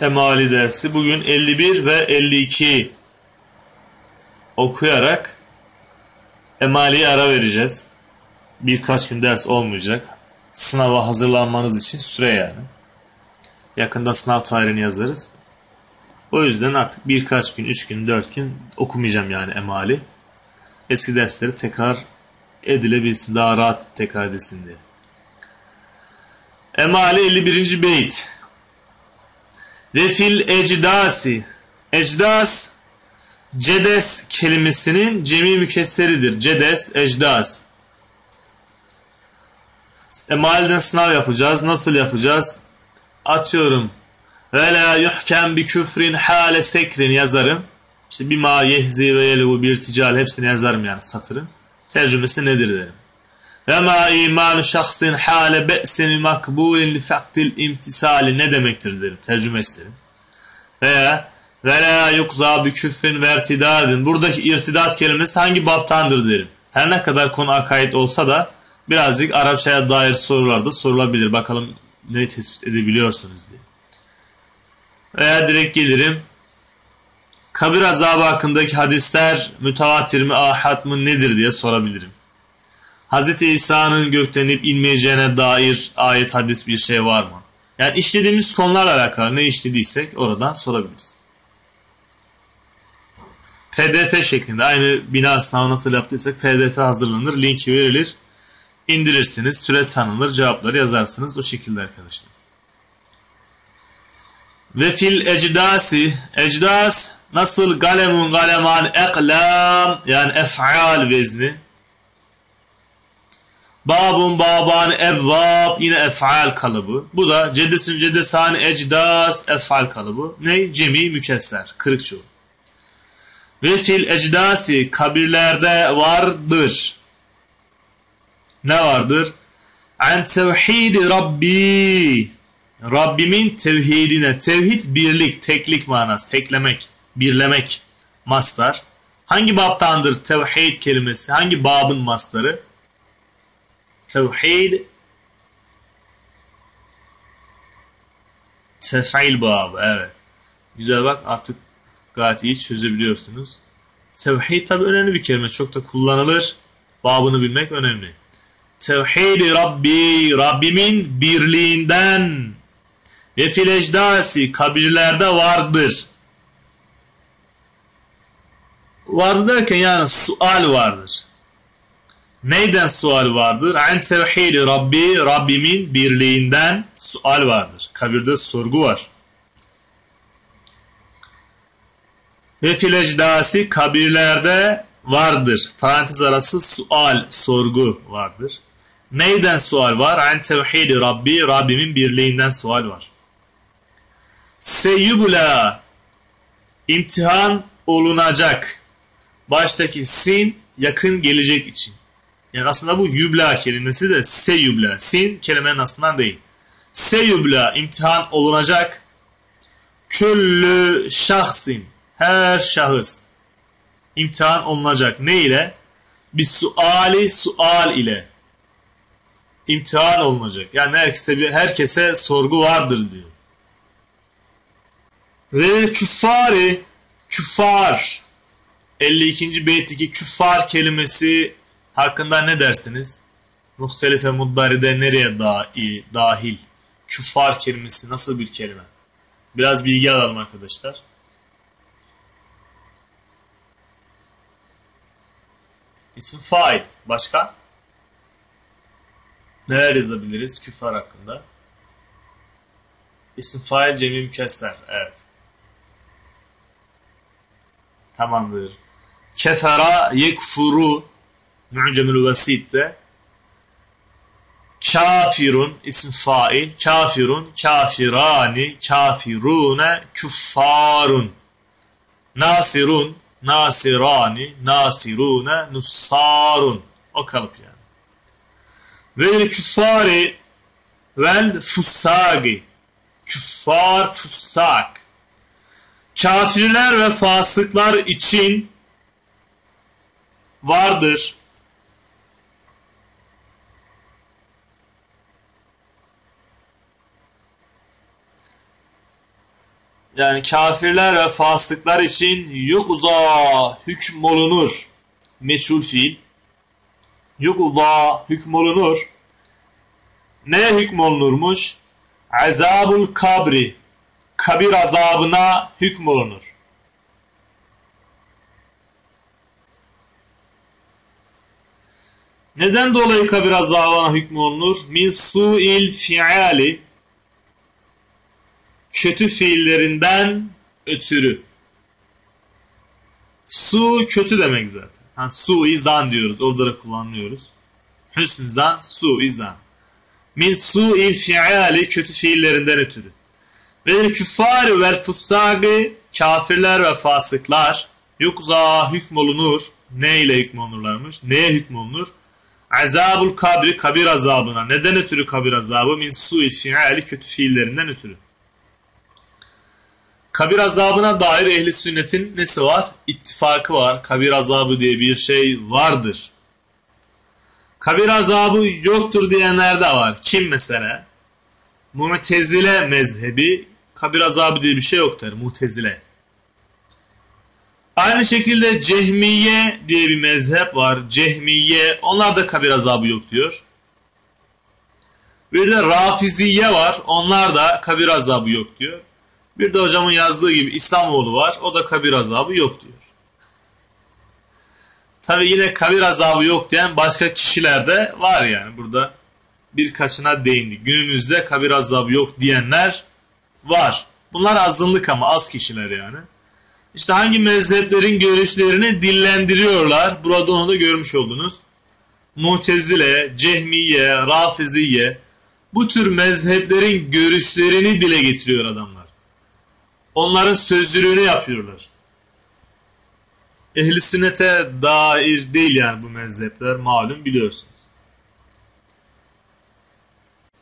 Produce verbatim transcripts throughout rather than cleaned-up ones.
Emali dersi bugün elli bir ve elli iki okuyarak Emali'ye ara vereceğiz. Birkaç gün ders olmayacak. Sınava hazırlanmanız için süre yani. Yakında sınav tarihini yazarız. O yüzden artık birkaç gün, üç gün, dört gün okumayacağım yani Emali. Eski dersleri tekrar edilebilsin, daha rahat tekrar edilsin diye. Emali elli birinci beyt. Ve fil ecdasi. Ecdas, cedes kelimesinin cemi mükesseridir. Cedes, ecdas. Emaliden sınav yapacağız. Nasıl yapacağız? Atıyorum. Ve la yuhkem bi küfrin hale sekrin yazarım. İşte bima yehzi ve yelu bir tical hepsini yazarım yani satırın. Tercümesi nedir derim. Ve ma imanu şahsin hale be'sin makbulin li faktil imtisali ne demektir derim. Tercümesi derim. Veya ve la yukza bi küfrin ve irtidadin. Buradaki irtidat kelimesi hangi baptandır derim. Her ne kadar konu akaid olsa da birazcık Arapçaya dair sorular da sorulabilir. Bakalım neyi tespit edebiliyorsunuz diye. Veya direkt gelirim. Kabir azabı hakkındaki hadisler mütevatir mi, ahad mı nedir diye sorabilirim. Hz. İsa'nın göklenip inmeyeceğine dair ayet, hadis bir şey var mı? Yani işlediğimiz konularla alakalı ne işlediysek oradan sorabiliriz. P D F şeklinde aynı bina sınavı nasıl yaptıysak P D F hazırlanır, linki verilir. İndirirsiniz, süre tanınır, cevapları yazarsınız. O şekilde arkadaşlar. Ve fil ecdasi, ecdas nasıl galemun galeman eklam yani ef'al vezni. Babun baban ebvab yine ef'al kalıbı. Bu da cedesün cedesani ecdas ef'al kalıbı. Ne? Cemi mükesser, kırık çoğul. Ve fil ecdasi kabirlerde vardır. Ne vardır? En tevhidi Rabbi. Rabbimin tevhidine. Tevhid birlik, teklik manası. Teklemek, birlemek. Mastar. Hangi babtandır tevhid kelimesi? Hangi babın mastarı? Tevhid. Tef'il babı. Evet. Güzel bak artık gayet iyi çözebiliyorsunuz. Tevhid tabi önemli bir kelime. Çok da kullanılır. Babını bilmek önemli. Tevhid-i Rabbi, Rabbimin birliğinden ve fil ecdasi kabirlerde vardır. Vardır derken yani sual vardır. Neyden sual vardır? En tevhid-i Rabbi, Rabbimin birliğinden sual vardır. Kabirde sorgu var. Ve fil ecdasi kabirlerde vardır. Parantez arası sual, sorgu vardır. Neyden sual var? En tevhid-i Rabbi, Rabbimin birliğinden sual var. Seyyubula, imtihan olunacak. Baştaki sin, yakın gelecek için. Yani aslında bu yubla kelimesi de seyyubla. Sin, kelimenin aslından değil. Seyyubula, imtihan olunacak. Küllü şahsin, her şahıs. İmtihan olunacak. Ne ile? Bir suali sual ile. İmtihan olunacak. Yani herkese, bir, herkese sorgu vardır diyor. Ve küffari, küffar. elli ikinci beytteki küffar kelimesi hakkında ne dersiniz? Muhtelife muddaride nereye dahi, dahil? Küffar kelimesi nasıl bir kelime? Biraz bilgi alalım arkadaşlar. İsim fail. Başka? Neler yazabiliriz küffar hakkında? İsim fail cemi mükesser. Evet. Tamamdır. Kefera yekfuru mu'cemül vesitte. Kafirun isim fail. Kafirun, kafirani, kafirune, küffarun. Nasirun. Nasirani, nasirune, nussarun. O kalıp yani. Vel küffari vel fussagi. Küffar, fussak. Kafirler ve fasıklar için vardır. yani kafirler ve fasıklar için yukza hükmolunur. Meçhul fiil. Yukza hükmolunur. Neye hükmolunurmuş? Azabul kabri. Kabir azabına hükmolunur. Neden dolayı kabir azabına hükmolunur? Min su'il fi'ali. Kötü fiillerinden ötürü. Su kötü demek zaten. Ha, su-i zan diyoruz. Orada da kullanıyoruz. Hüsnü zan, su-i zan. Min su-i fi'ali, kötü fiillerinden ötürü. Ve küffar ve fussâgî, kafirler ve fasıklar yukza hükmolunur. Ne ile hükmolunurlarmış? Neye hükmolunur? Azabul kabri, kabir azabına. Neden ötürü kabir azabı? Min su-i fi'ali, kötü fiillerinden ötürü. Kabir azabına dair ehli sünnetin nesi var? İttifakı var. Kabir azabı diye bir şey vardır. Kabir azabı yoktur diyenler de var. Kim mesela? Mu'tezile mezhebi kabir azabı diye bir şey yoktur. Mu'tezile. Aynı şekilde Cehmiye diye bir mezhep var. Cehmiye, onlar da kabir azabı yok diyor. Bir de Rafiziye var. Onlar da kabir azabı yok diyor. Bir de hocamın yazdığı gibi İslamoğlu var. O da kabir azabı yok diyor. Tabi yine kabir azabı yok diyen başka kişiler de var yani. Burada birkaçına değindik. Günümüzde kabir azabı yok diyenler var. Bunlar azınlık ama az kişiler yani. İşte hangi mezheplerin görüşlerini dillendiriyorlar. Burada onu da görmüş oldunuz. Mu'tezile, Cehmiye, Rafiziye, bu tür mezheplerin görüşlerini dile getiriyor adamlar. Onların sözcülüğünü yapıyorlar. Ehl-i sünnete dair değil yani bu mezhepler, malum biliyorsunuz.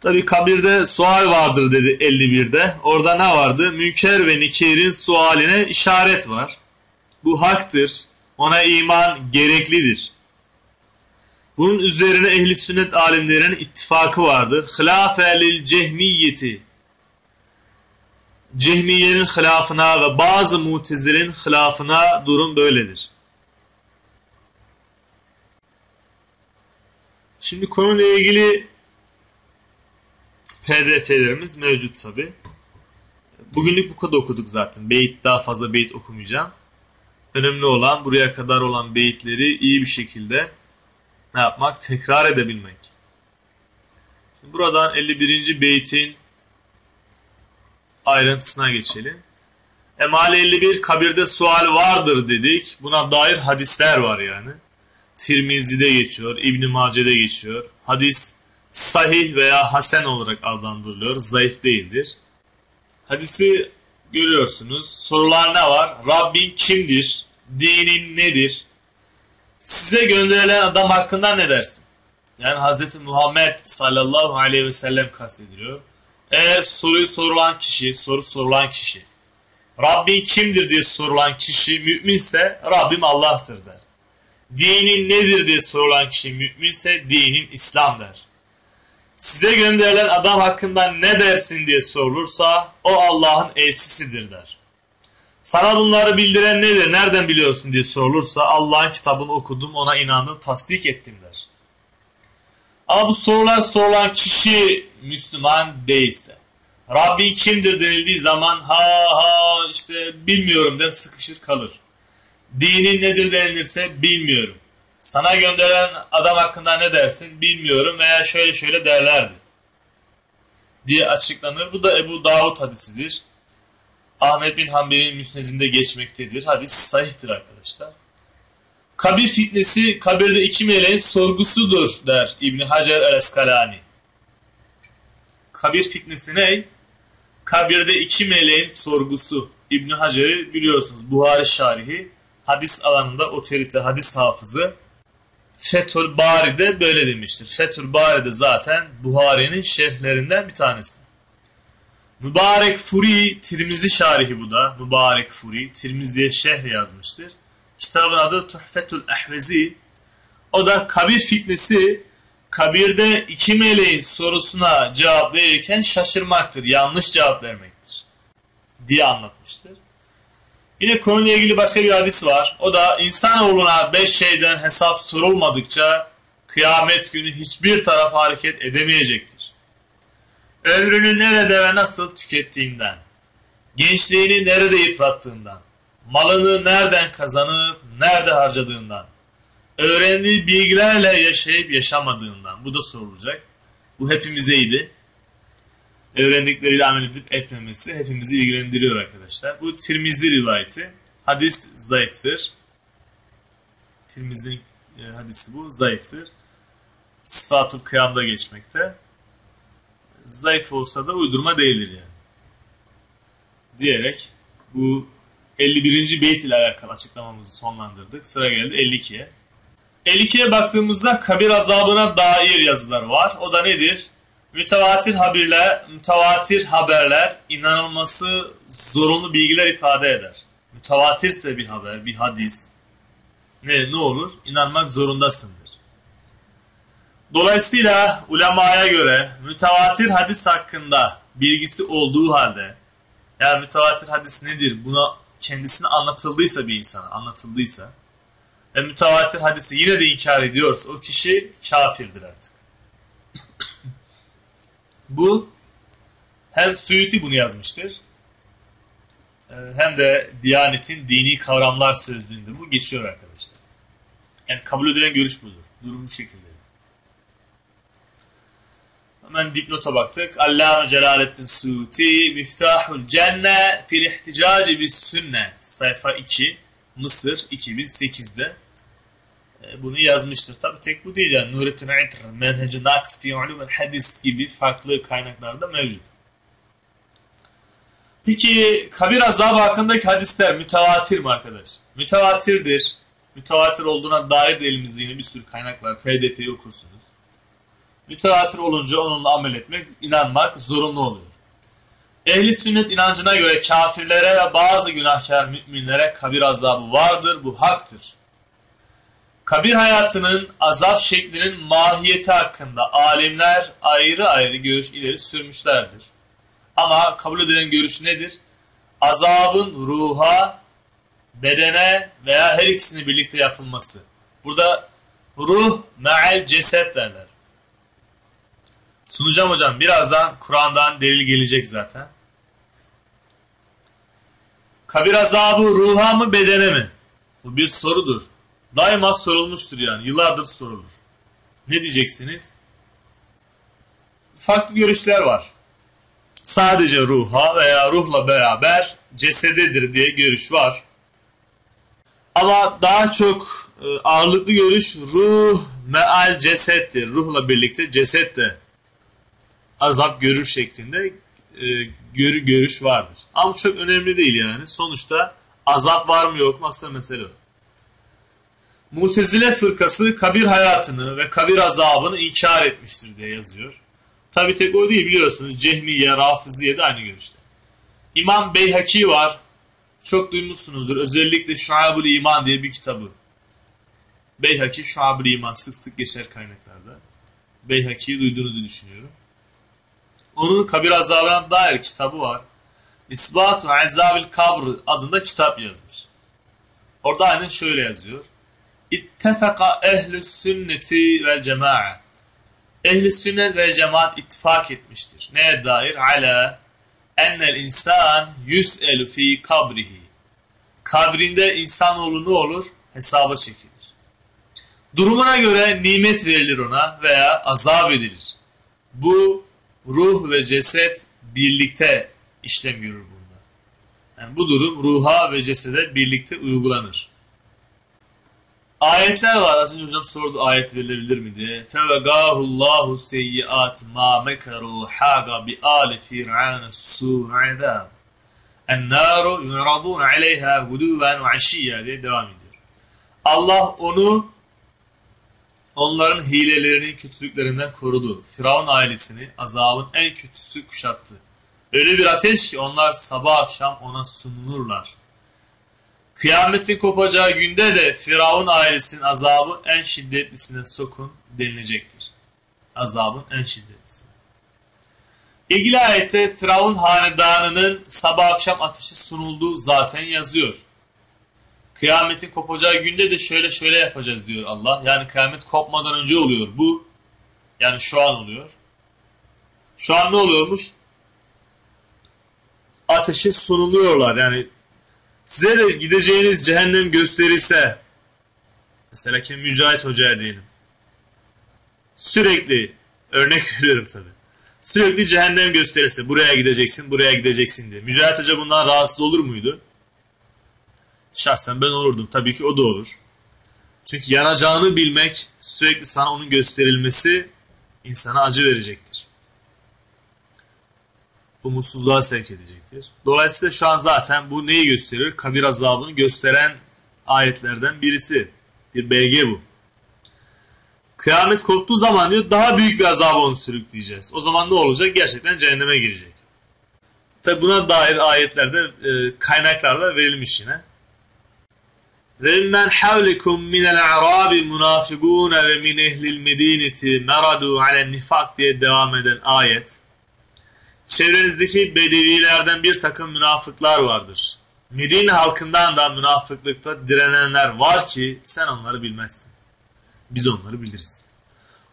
Tabi kabirde sual vardır dedi elli birde. Orada ne vardı? Münker ve Nekir'in sualine işaret var. Bu haktır. Ona iman gereklidir. Bunun üzerine ehl-i sünnet alimlerinin ittifakı vardır. Hilâfe lil cehmiyeti. Cehmiye'nin hilafına ve bazı Mu'tezile'nin hilafına durum böyledir. Şimdi konuyla ilgili P D F'lerimiz mevcut tabi. Bugünlük bu kadar okuduk zaten. Beyit, daha fazla beyit okumayacağım. Önemli olan buraya kadar olan beyitleri iyi bir şekilde ne yapmak? Tekrar edebilmek. Şimdi buradan elli birinci beytin ayrıntısına geçelim. Emali elli bir, kabirde sual vardır dedik. Buna dair hadisler var yani. Tirmizi'de geçiyor, İbn-i Mace'de geçiyor. Hadis sahih veya hasen olarak adlandırılıyor. Zayıf değildir. Hadisi görüyorsunuz. Sorular ne var? Rabbin kimdir? Dinin nedir? Size gönderilen adam hakkında ne dersin? Yani Hz. Muhammed sallallahu aleyhi ve sellem kastediliyor. Eğer soruyu sorulan kişi, soru sorulan kişi, Rabbin kimdir diye sorulan kişi müminse Rabbim Allah'tır der. Dinin nedir diye sorulan kişi müminse dinim İslam der. Size gönderilen adam hakkında ne dersin diye sorulursa o Allah'ın elçisidir der. Sana bunları bildiren nedir, nereden biliyorsun diye sorulursa Allah'ın kitabını okudum, ona inandım, tasdik ettim der. Ama bu sorular sorulan kişi Müslüman değilse, Rabbin kimdir denildiği zaman ha ha işte bilmiyorum der, sıkışır kalır. Dinin nedir denilirse bilmiyorum. Sana gönderen adam hakkında ne dersin bilmiyorum veya şöyle şöyle derlerdi diye açıklanır. Bu da Ebu Davud hadisidir. Ahmet bin Hanbel'in müsnedinde geçmektedir. Hadis sahihtir arkadaşlar. Kabir fitnesi kabirde iki meleğin sorgusudur der İbn Hacer el-Eskalani. Kabir fitnesi ne? Kabirde iki meleğin sorgusu. İbn Hacer'i biliyorsunuz. Buhari şarihi, hadis alanında otorite, hadis hafızı. Fethu'l-Bârî'de böyle demiştir. Fethu'l-Bârî'de zaten Buhari'nin şerhlerinden bir tanesi. Mübarek Furi, Tirmizi şarihi bu da. Mübarek Furi, Tirmizi'ye şerh yazmıştır. Kitabın adı Tuhfetul Ehvezi. O da kabir fitnesi, kabirde iki meleğin sorusuna cevap verirken şaşırmaktır, yanlış cevap vermektir. diye anlatmıştır. Yine konuyla ilgili başka bir hadis var. O da insanoğluna beş şeyden hesap sorulmadıkça kıyamet günü hiçbir taraf hareket edemeyecektir. Ömrünü nerede ve nasıl tükettiğinden, gençliğini nerede yıprattığından, malını nereden kazanıp nerede harcadığından, öğrendiği bilgilerle yaşayıp yaşamadığından. Bu da sorulacak. Bu hepimizeydi. Öğrendikleriyle amel edip etmemesi hepimizi ilgilendiriyor arkadaşlar. Bu Tirmizi rivayeti. Hadis zayıftır. Tirmizi'nin hadisi bu. Zayıftır. Sıfat-ül Kıyam'da geçmekte. Zayıf olsa da uydurma değildir yani. Diyerek bu elli birinci beyt ile alakalı açıklamamızı sonlandırdık. Sıra geldi elli ikiye. elli ikiye baktığımızda kabir azabına dair yazılar var. O da nedir? Mütevatir haberler, mütevatir haberler inanılması zorunlu bilgiler ifade eder. Mütevatirse bir haber, bir hadis ne ne olur? İnanmak zorundasındır. Dolayısıyla ulemaya göre mütevatir hadis hakkında bilgisi olduğu halde, yani mütevatir hadis nedir? Buna kendisine anlatıldıysa bir insana anlatıldıysa ve mütevatir hadisi yine de inkar ediyorsa o kişi kafirdir artık. Bu hem Süyuti bunu yazmıştır hem de Diyanet'in Dini Kavramlar Sözlüğü'nde bu geçiyor arkadaşlar. Yani kabul edilen görüş budur. Durum bu şekilde. Hemen dipnota baktık. Allame Celaleddin Süyuti Miftahul Cenne fil ihticaci bis sünne sayfa iki Mısır iki bin sekiz'de bunu yazmıştır. Tabi tek bu değil yani. Nurettin İtr, Menhec-i Nakt fi Ulumul Hadis gibi farklı kaynaklarda mevcut. Peki kabir azabı hakkındaki hadisler mütevatir mi arkadaş? Mütevatirdir. Mütevatir olduğuna dair de elimizde yine bir sürü kaynak var. F D T'yi okursunuz. Mütevatir olunca onunla amel etmek, inanmak zorunlu oluyor. Ehli sünnet inancına göre kafirlere ve bazı günahkar müminlere kabir azabı vardır. Bu haktır. Kabir hayatının azap şeklinin mahiyeti hakkında alimler ayrı ayrı görüş ileri sürmüşlerdir. Ama kabul edilen görüş nedir? Azabın ruha, bedene veya her ikisini birlikte yapılması. Burada ruh me'el ceset derler. Sunacağım hocam. Birazdan Kur'an'dan delil gelecek zaten. Kabir azabı ruha mı bedene mi? Bu bir sorudur. Daima sorulmuştur yani. Yıllardır sorulur. Ne diyeceksiniz? Farklı görüşler var. Sadece ruha veya ruhla beraber cesededir diye görüş var. Ama daha çok ağırlıklı görüş ruh meal cesettir. Ruhla birlikte ceset de azap görür şeklinde görüş vardır. Ama çok önemli değil yani. Sonuçta azap var mı yok mu aslında mesele o. Mutezile fırkası kabir hayatını ve kabir azabını inkar etmiştir diye yazıyor. Tabi tek o değil biliyorsunuz. Cehmiye, Rafiziye de aynı görüşte. İmam Beyhaki var. Çok duymuşsunuzdur. Özellikle Şuab-ül İman diye bir kitabı. Beyhaki, Şuab-ül İman sık sık geçer kaynaklarda. Beyhaki'yi duyduğunuzu düşünüyorum. Onun kabir azabına dair kitabı var. İsbatu azabil kabr adında kitap yazmış. Orada aynen şöyle yazıyor. İttefaka ehl-i sünneti vel cema'a. Ehl-i sünnet vel cemaat ittifak etmiştir. Neye dair? Ala ennel insan yüs'elü fi kabrihi. Kabrinde insanoğlu ne olur? Hesaba çekilir. Durumuna göre nimet verilir ona veya azap edilir. Bu ruh ve ceset birlikte işlem görür bunda. Yani bu durum ruha ve cesede birlikte uygulanır. Ayetler var. Az önce hocam sordu ayet verilebilir mi diye. فَوَقَاهُ اللّٰهُ سَيِّئَاتِ مَا مَكَرُوا حَاقَ بِآلِ فِرْعَانَ السُّوءُ عَذَابٌ اَنَّارُ يُعْرَضُونَ عَلَيْهَا غُدُوًا وَعَشِيًّا diye devam ediyor. Allah onu onların hilelerinin kötülüklerinden korudu. Firavun ailesini azabın en kötüsü kuşattı. Öyle bir ateş ki onlar sabah akşam ona sunulurlar. Kıyametin kopacağı günde de Firavun ailesinin azabı en şiddetlisine sokun denilecektir. Azabın en şiddetlisine. İlgili ayette Firavun hanedanının sabah akşam ateşi sunulduğu zaten yazıyor. Kıyametin kopacağı günde de şöyle şöyle yapacağız diyor Allah. Yani kıyamet kopmadan önce oluyor bu. Yani şu an oluyor. Şu an ne oluyormuş? Ateşi sunuluyorlar. Yani size de gideceğiniz cehennem gösterilse, mesela ki Mücahit Hoca'ya diyelim, sürekli, örnek veriyorum tabi, sürekli cehennem gösterilse, buraya gideceksin, buraya gideceksin diye, Mücahit Hoca bundan rahatsız olur muydu? Şahsen ben olurdum. Tabii ki o da olur. Çünkü yanacağını bilmek, sürekli sana onun gösterilmesi insana acı verecektir. Umutsuzluğa sevk edecektir. Dolayısıyla şu an zaten bu neyi gösteriyor? Kabir azabını gösteren ayetlerden birisi. Bir belge bu. Kıyamet koptuğu zaman diyor daha büyük bir azabı onu sürükleyeceğiz. O zaman ne olacak? Gerçekten cehenneme girecek. Tabi buna dair ayetlerde, kaynaklarda verilmiş yine. وَمَنْ حَوْلِكُمْ مِنَ الْعَرَابِ مُنَافِقُونَ وَمِنْ اِهْلِ الْمَد۪ينَةِ مَرَدُوا عَلَى النِّفَاقِ diye devam eden ayet. Çevrenizdeki bedevilerden bir takım münafıklar vardır. Medine halkından da münafıklıkta direnenler var ki sen onları bilmezsin. Biz onları biliriz.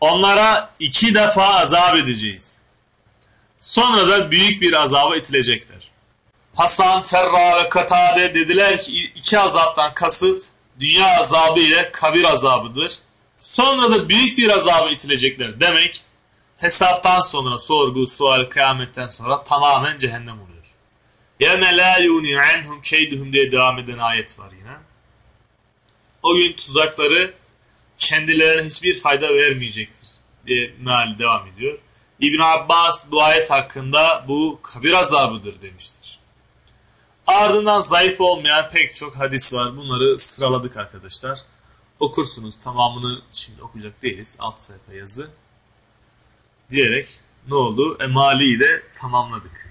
Onlara iki defa azap edeceğiz. Sonra da büyük bir azaba itilecekler. Hasan, Ferra ve Katade dediler ki iki azaptan kasıt dünya azabı ile kabir azabıdır. Sonra da büyük bir azaba itilecekler demek. Hesaptan sonra, sorgu, sual, kıyametten sonra tamamen cehennem oluyor. يَمَ لَا يُنِي عَنْهُمْ كَيْدُهُمْ diye devam eden ayet var yine. O gün tuzakları kendilerine hiçbir fayda vermeyecektir diye meal devam ediyor. İbn Abbas bu ayet hakkında bu kabir azabıdır demiştir. Ardından zayıf olmayan pek çok hadis var. Bunları sıraladık arkadaşlar. Okursunuz, tamamını şimdi okuyacak değiliz. Alt sayfa yazı diyerek ne oldu? Emali'yi de tamamladık.